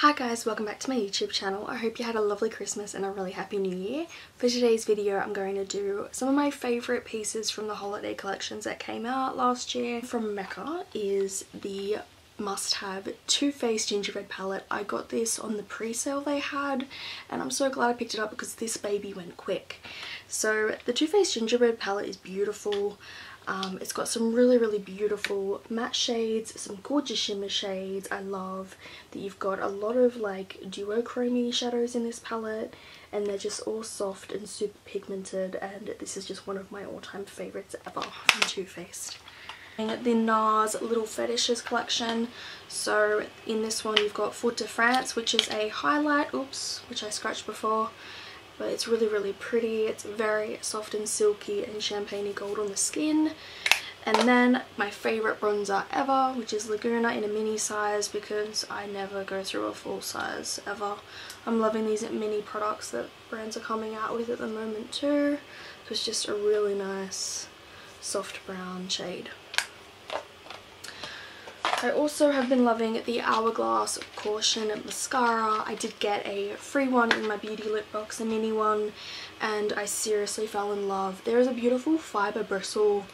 Hi guys, welcome back to my YouTube channel. I hope you had a lovely Christmas and a really happy new year. For today's video I'm going to do some of my favourite pieces from the holiday collections that came out last year. From Mecca is the must-have Too Faced Gingerbread Palette. I got this on the pre-sale they had and I'm so glad I picked it up because this baby went quick. So the Too Faced Gingerbread Palette is beautiful. It's got some really beautiful matte shades, some gorgeous shimmer shades. I love that you've got a lot of like duochrome shadows in this palette and they're just all soft and super pigmented, and this is just one of my all-time favourites ever from Too Faced. The NARS Little Fetishes Collection. So in this one you've got Fort de France, which is a highlight, oops, which I scratched before. But it's really pretty. It's very soft and silky and champagne-y gold on the skin. And then my favourite bronzer ever, which is Laguna in a mini size, because I never go through a full size ever. I'm loving these mini products that brands are coming out with at the moment too. So it's just a really nice soft brown shade. I also have been loving the Hourglass Caution Mascara. I did get a free one in my beauty lip box, a mini one, and I seriously fell in love. There is a beautiful fibre bristle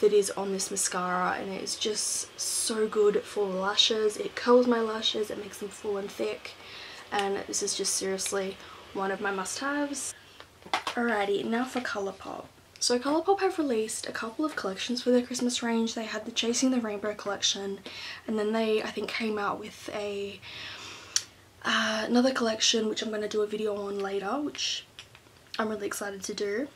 that is on this mascara and it is just so good for lashes. It curls my lashes, it makes them full and thick, and this is just seriously one of my must-haves. Alrighty, now for Colourpop. So Colourpop have released a couple of collections for their Christmas range. They had the Chasing the Rainbow collection, and then they, I think, came out with a another collection which I'm going to do a video on later, which I'm really excited to do.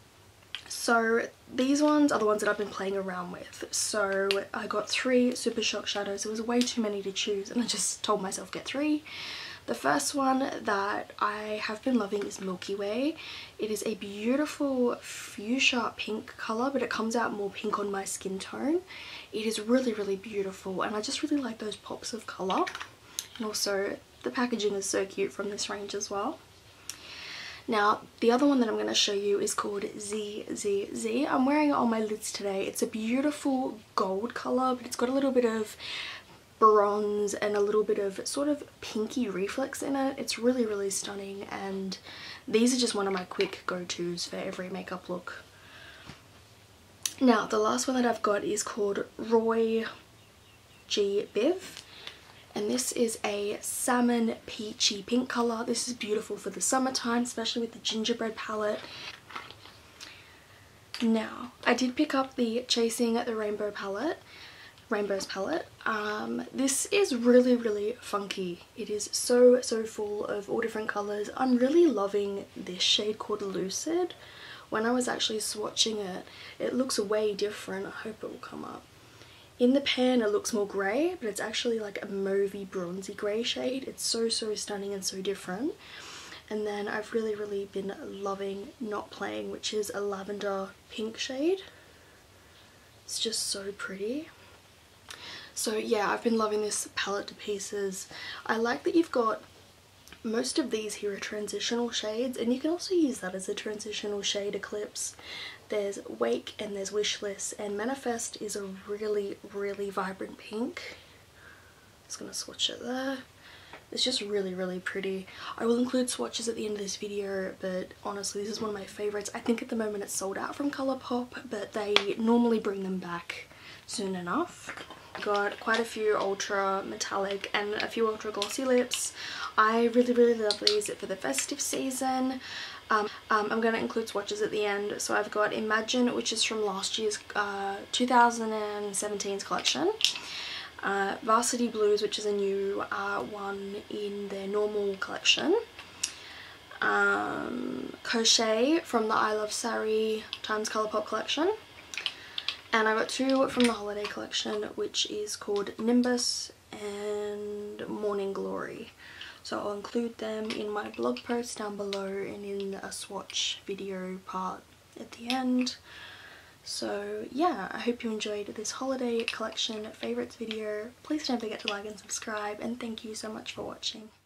So these ones are the ones that I've been playing around with. So I got 3 Super Shock Shadows. It was way too many to choose and I just told myself get 3. The first one that I have been loving is Milky Way. It is a beautiful fuchsia pink colour, but it comes out more pink on my skin tone. It is really beautiful and I just really like those pops of colour. And also the packaging is so cute from this range as well. Now the other one that I'm going to show you is called ZZZ. I'm wearing it on my lids today. It's a beautiful gold colour, but it's got a little bit of bronze and a little bit of sort of pinky reflex in it. It's really stunning, and these are just one of my quick go-tos for every makeup look. Now the last one that I've got is called Roy G. Biv, and this is a salmon peachy pink colour. This is beautiful for the summertime, especially with the gingerbread palette. Now I did pick up the Chasing the Rainbow palette, Rainbows palette. This is really funky. It is so full of all different colours. I'm really loving this shade called Lucid. When I was actually swatching it, it looks way different. I hope it will come up. In the pan it looks more grey, but it's actually like a mauvey bronzy grey shade. It's so stunning and so different. And then I've really been loving Not Playing, which is a lavender pink shade. It's just so pretty. So yeah, I've been loving this palette to pieces. I like that you've got most of these here are transitional shades, and you can also use that as a transitional shade. Eclipse, there's Wake, and there's Wishlist, and Manifest is a really vibrant pink. I'm just gonna swatch it there. It's just really pretty. I will include swatches at the end of this video, but honestly this is one of my favourites. I think at the moment it's sold out from Colourpop, but they normally bring them back soon enough. Got quite a few ultra metallic and a few ultra glossy lips. I really love these for the festive season. I'm going to include swatches at the end. So I've got Imagine, which is from last year's 2017's collection. Varsity Blues, which is a new one in their normal collection. Coshe from the I Love Sari Times Colourpop collection. And I got 2 from the holiday collection, which is called Nimbus and Morning Glory. So I'll include them in my blog post down below and in a swatch video part at the end. So yeah, I hope you enjoyed this holiday collection favorites video. Please don't forget to like and subscribe, and thank you so much for watching.